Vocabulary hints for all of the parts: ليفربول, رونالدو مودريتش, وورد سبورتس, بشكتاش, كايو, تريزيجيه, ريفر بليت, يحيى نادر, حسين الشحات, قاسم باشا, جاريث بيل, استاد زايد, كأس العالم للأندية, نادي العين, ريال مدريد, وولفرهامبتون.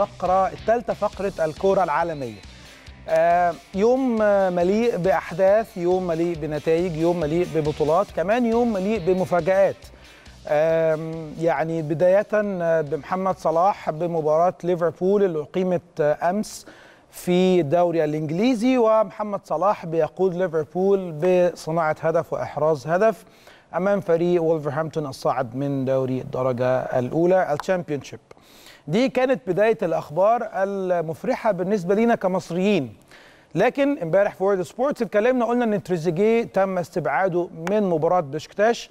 الفقرة الثالثة، فقرة الكرة العالمية. يوم مليء بأحداث، يوم مليء بنتائج، يوم مليء ببطولات، كمان يوم مليء بمفاجآت. يعني بداية بمحمد صلاح بمباراة ليفربول اللي أقيمت أمس في الدوري الإنجليزي، ومحمد صلاح بيقود ليفربول بصناعة هدف وإحراز هدف أمام فريق وولفرهامبتون الصاعد من دوري الدرجة الأولى الشامبيونشيب. دي كانت بداية الأخبار المفرحة بالنسبة لنا كمصريين. لكن امبارح في وورد سبورتس اتكلمنا، قلنا إن تريزيجيه تم استبعاده من مباراة بشكتاش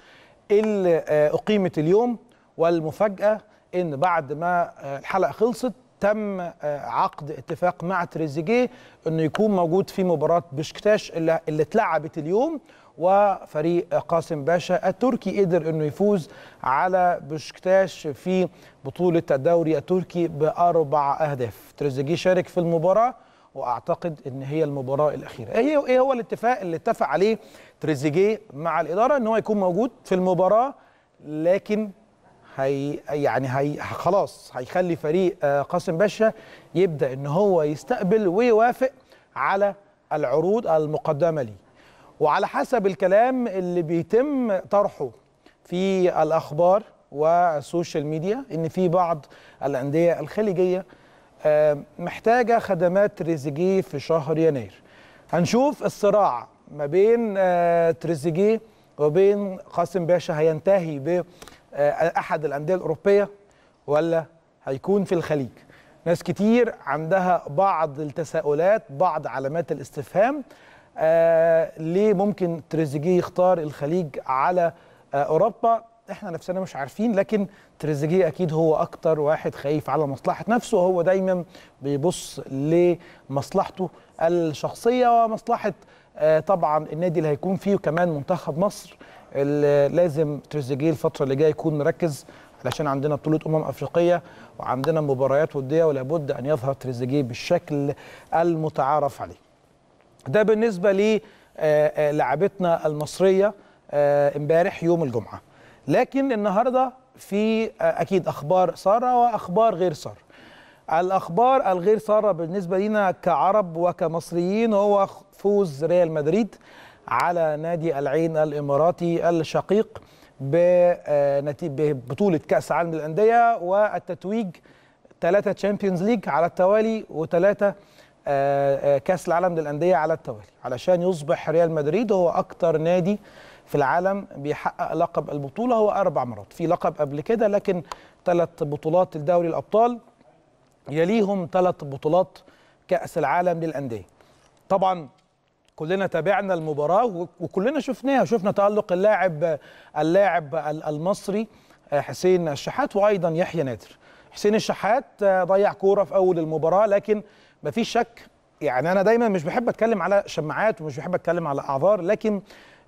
اللي أقيمت اليوم، والمفاجأة إن بعد ما الحلقة خلصت تم عقد اتفاق مع تريزيجيه إنه يكون موجود في مباراة بشكتاش اللي اتلعبت اليوم، وفريق قاسم باشا التركي قدر انه يفوز على بشكتاش في بطولة الدوري التركي ب4 أهداف. تريزيجيه شارك في المباراة، واعتقد ان هي المباراة الأخيرة. ايه هو الاتفاق اللي اتفق عليه تريزيجيه مع الإدارة؟ ان هو يكون موجود في المباراة، لكن خلاص هيخلي فريق قاسم باشا يبدأ ان هو يستقبل ويوافق على العروض المقدمة ليه. وعلى حسب الكلام اللي بيتم طرحه في الأخبار والسوشيال ميديا، إن في بعض الأندية الخليجية محتاجة خدمات تريزيجيه في شهر يناير. هنشوف الصراع ما بين تريزيجيه وبين قاسم باشا هينتهي بأحد الأندية الأوروبية ولا هيكون في الخليج. ناس كتير عندها بعض التساؤلات، بعض علامات الاستفهام. ليه ممكن تريزيجيه يختار الخليج على أوروبا؟ احنا نفسنا مش عارفين، لكن تريزيجيه أكيد هو أكتر واحد خايف على مصلحة نفسه، وهو دايما بيبص لمصلحته الشخصية ومصلحة طبعا النادي اللي هيكون فيه، وكمان منتخب مصر اللي لازم تريزيجيه الفترة اللي جاية يكون مركز، علشان عندنا بطولة أفريقية وعندنا مباريات ودية، ولابد أن يظهر تريزيجيه بالشكل المتعارف عليه. ده بالنسبة للاعبتنا المصرية امبارح يوم الجمعة. لكن النهاردة في أكيد أخبار سارة وأخبار غير سارة. الأخبار الغير سارة بالنسبة لنا كعرب وكمصريين هو فوز ريال مدريد على نادي العين الإماراتي الشقيق ببطولة كأس العالم للأندية، والتتويج 3 تشامبيونز ليج على التوالي و3 كأس العالم للأندية على التوالي، علشان يصبح ريال مدريد هو أكتر نادي في العالم بيحقق لقب البطولة. هو 4 مرات، في لقب قبل كده، لكن 3 بطولات لدوري الأبطال يليهم 3 بطولات كأس العالم للأندية. طبعا كلنا تابعنا المباراة وكلنا شفناها، شفنا تألق اللاعب المصري حسين الشحات، وأيضا يحيى نادر. حسين الشحات ضيع كورة في أول المباراة، لكن مفيش شك، يعني أنا دايما مش بحب أتكلم على شماعات ومش بحب أتكلم على أعذار، لكن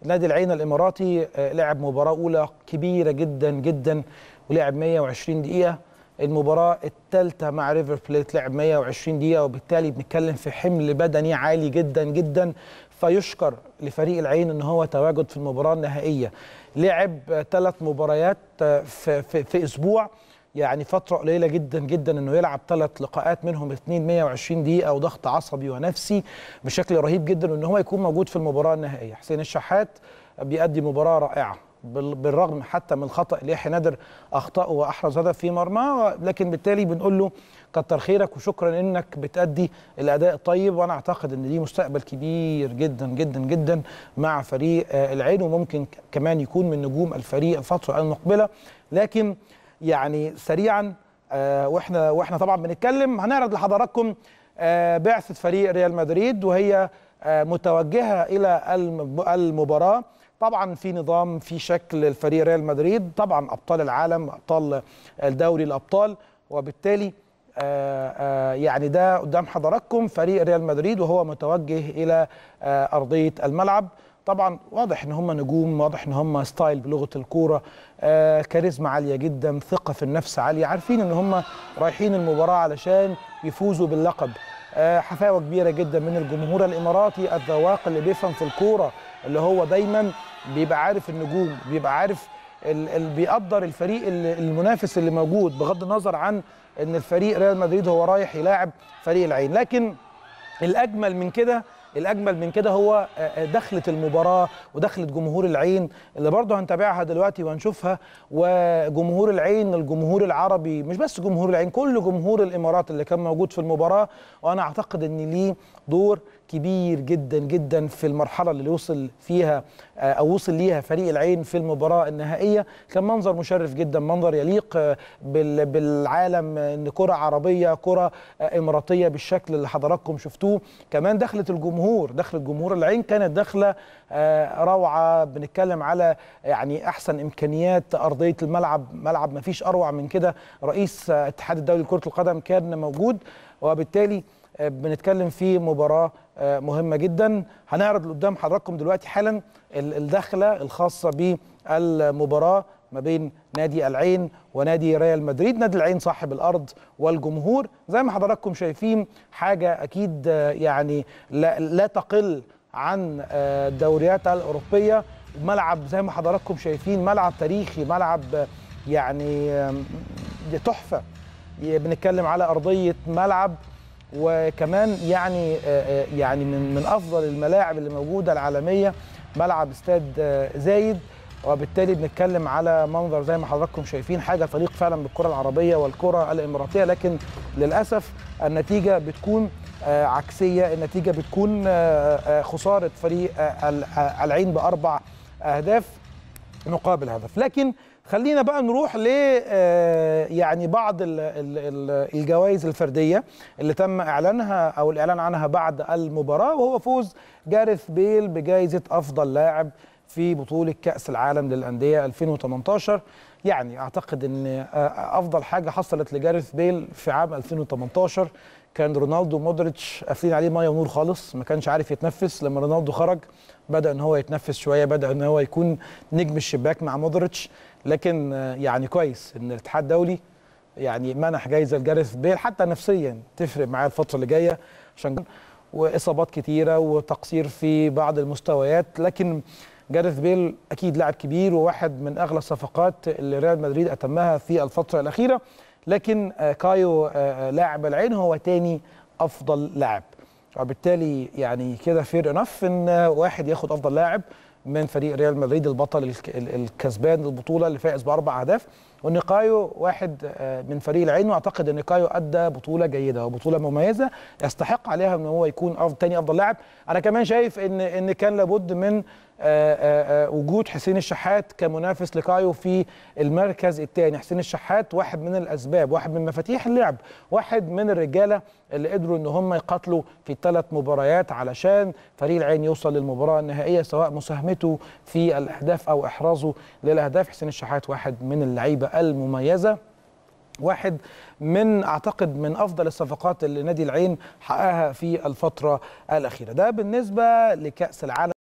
نادي العين الإماراتي لعب مباراة أولى كبيرة جدا جدا، ولعب 120 دقيقة. المباراة الثالثة مع ريفر بليت لعب 120 دقيقة، وبالتالي بنتكلم في حمل بدني عالي جدا جدا، فيشكر لفريق العين إن هو تواجد في المباراة النهائية. لعب 3 مباريات في أسبوع، يعني فترة قليلة جدا جدا انه يلعب 3 لقاءات، منهم 2 120 دقيقة، وضغط عصبي ونفسي بشكل رهيب جدا، وان هو يكون موجود في المباراة النهائية. حسين الشحات بيأدي مباراة رائعة، بالرغم حتى من خطأ يحيى نادر، أخطأه وأحرز هدف في مرماه، لكن بالتالي بنقول له كتر خيرك وشكرا انك بتأدي الأداء الطيب. وانا اعتقد ان ليه مستقبل كبير جدا جدا جدا مع فريق العين، وممكن كمان يكون من نجوم الفريق الفترة المقبلة. لكن يعني سريعا واحنا طبعا بنتكلم هنعرض لحضراتكم بعثة فريق ريال مدريد وهي متوجهة الى المباراة. طبعا في نظام، في شكل الفريق ريال مدريد، طبعا ابطال العالم، ابطال الدوري الابطال، وبالتالي يعني ده قدام حضراتكم فريق ريال مدريد وهو متوجه الى أرضية الملعب. طبعا واضح ان هم نجوم، واضح ان هم ستايل بلغه الكوره، كاريزما عاليه جدا، ثقه في النفس عاليه، عارفين ان هم رايحين المباراه علشان يفوزوا باللقب. حفاوه كبيره جدا من الجمهور الاماراتي، الذواق اللي بيفهم في الكوره، اللي هو دايما بيبقى عارف النجوم، بيبقى عارف بيقدر الفريق المنافس اللي موجود، بغض النظر عن ان الفريق ريال مدريد هو رايح يلاعب فريق العين. لكن الأجمل من كده هو دخلة المباراة ودخلة جمهور العين اللي برضه هنتابعها دلوقتي وهنشوفها. وجمهور العين، الجمهور العربي، مش بس جمهور العين، كل جمهور الإمارات اللي كان موجود في المباراة، وأنا أعتقد أن ليه دور كبير جدا جدا في المرحلة اللي وصل فيها أو وصل ليها فريق العين في المباراة النهائية. كان منظر مشرف جدا، منظر يليق بالعالم، أن كرة عربية كرة إماراتية بالشكل اللي حضراتكم شفتوه. كمان دخلت جمهور العين كانت دخلة روعة. بنتكلم على يعني أحسن إمكانيات أرضية الملعب، ملعب ما فيش أروع من كده. رئيس اتحاد الدولي لكرة القدم كان موجود، وبالتالي بنتكلم في مباراة مهمة جدا. هنعرض لقدام حضراتكم دلوقتي حالا الدخلة الخاصة بالمباراة ما بين نادي العين ونادي ريال مدريد. نادي العين صاحب الأرض والجمهور زي ما حضراتكم شايفين حاجة أكيد يعني لا تقل عن الدوريات الأوروبية. ملعب زي ما حضراتكم شايفين، ملعب تاريخي، ملعب يعني تحفة. بنتكلم على أرضية ملعب، وكمان يعني من أفضل الملاعب اللي موجودة العالمية، ملعب استاد زايد. وبالتالي بنتكلم على منظر زي ما حضراتكم شايفين حاجة تليق فعلا بالكرة العربية والكرة الإماراتية. لكن للأسف النتيجة بتكون عكسية، النتيجة بتكون خسارة فريق العين بأربع أهداف مقابل هدف. لكن خلينا بقى نروح ل يعني بعض الجوائز الفردية اللي تم إعلانها أو الإعلان عنها بعد المباراة، وهو فوز جاريث بيل بجائزة أفضل لاعب في بطولة كأس العالم للأندية 2018. يعني أعتقد أن أفضل حاجة حصلت لجاريث بيل في عام 2018 كان رونالدو مودريتش قافلين عليه مية ونور خالص، ما كانش عارف يتنفس. لما رونالدو خرج بدأ أن هو يتنفس شوية، بدأ أن هو يكون نجم الشباك مع مودريتش. لكن يعني كويس أن الاتحاد الدولي يعني منح جايزة لجاريث بيل، حتى نفسيا تفرق معاه الفترة اللي جاية، عشان وإصابات كتيرة وتقصير في بعض المستويات. لكن جاريث بيل أكيد لاعب كبير وواحد من أغلى الصفقات اللي ريال مدريد أتمها في الفترة الأخيرة. لكن كايو لاعب العين هو تاني أفضل لاعب، وبالتالي يعني كده فير انف إن واحد ياخد أفضل لاعب من فريق ريال مدريد البطل الكسبان البطولة اللي فائز بأربع أهداف، وإن كايو واحد من فريق العين. وأعتقد إن كايو أدى بطولة جيدة وبطولة مميزة يستحق عليها إن هو يكون تاني أفضل لاعب. أنا كمان شايف إن كان لابد من وجود حسين الشحات كمنافس لكايو في المركز الثاني. حسين الشحات واحد من الأسباب، واحد من مفاتيح اللعب، واحد من الرجالة اللي قدروا إن هم يقاتلوا في الثلاث مباريات علشان فريق العين يوصل للمباراة النهائية، سواء مساهمته في الأهداف أو إحرازه للأهداف. حسين الشحات واحد من اللعيبة المميزة، واحد من أعتقد من أفضل الصفقات اللي نادي العين حققها في الفترة الأخيرة. ده بالنسبة لكأس العالم.